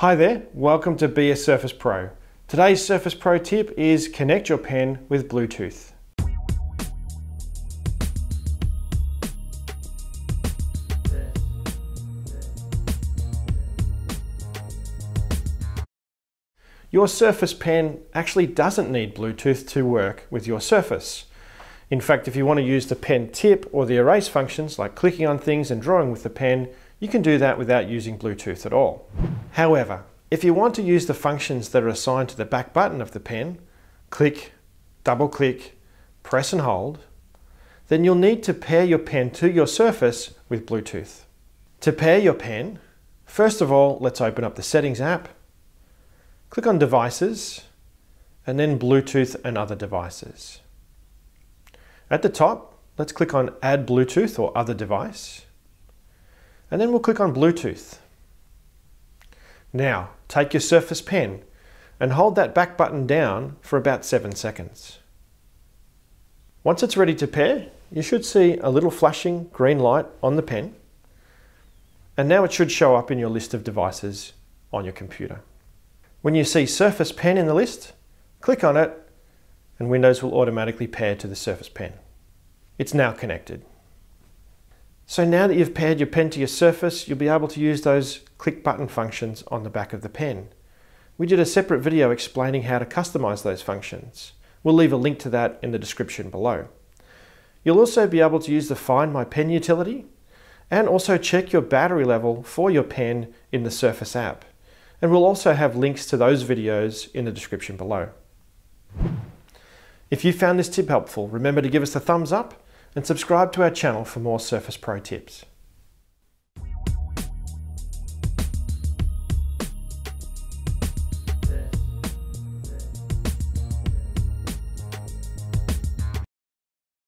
Hi there, welcome to Be a Surface Pro. Today's Surface Pro tip is connect your pen with Bluetooth. Your Surface Pen actually doesn't need Bluetooth to work with your Surface. In fact, if you want to use the pen tip or the erase functions like clicking on things and drawing with the pen, you can do that without using Bluetooth at all. However, if you want to use the functions that are assigned to the back button of the pen, click, double click, press and hold, then you'll need to pair your pen to your Surface with Bluetooth. To pair your pen, first of all, let's open up the Settings app, click on Devices, and then Bluetooth and Other Devices. At the top, let's click on Add Bluetooth or Other Device. And then we'll click on Bluetooth. Now, take your Surface Pen and hold that back button down for about 7 seconds. Once it's ready to pair, you should see a little flashing green light on the pen. And now it should show up in your list of devices on your computer. When you see Surface Pen in the list, click on it and Windows will automatically pair to the Surface Pen. It's now connected. So now that you've paired your pen to your Surface, you'll be able to use those click button functions on the back of the pen. We did a separate video explaining how to customize those functions. We'll leave a link to that in the description below. You'll also be able to use the Find My Pen utility and also check your battery level for your pen in the Surface app. And we'll also have links to those videos in the description below. If you found this tip helpful, remember to give us a thumbs up and subscribe to our channel for more Surface Pro tips.